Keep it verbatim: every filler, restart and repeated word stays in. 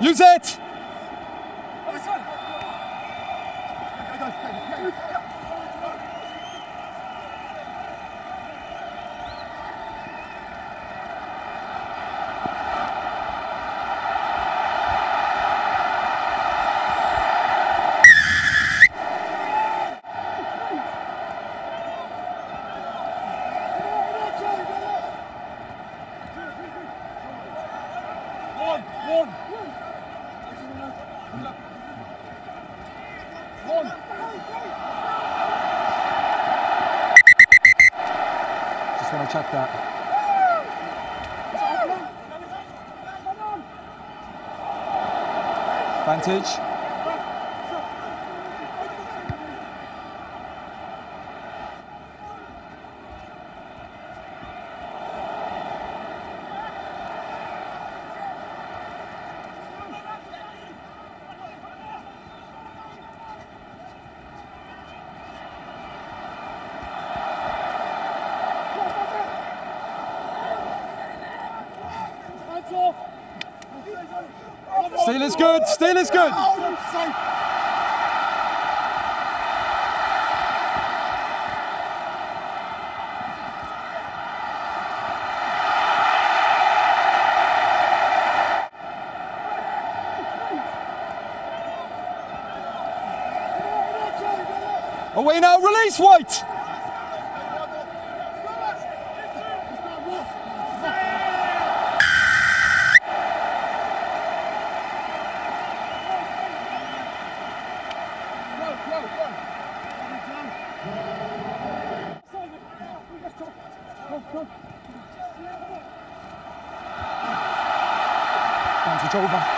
Use it! Just want to check that. Vantage. Steal is good, steal is good! Away now, release White! Over.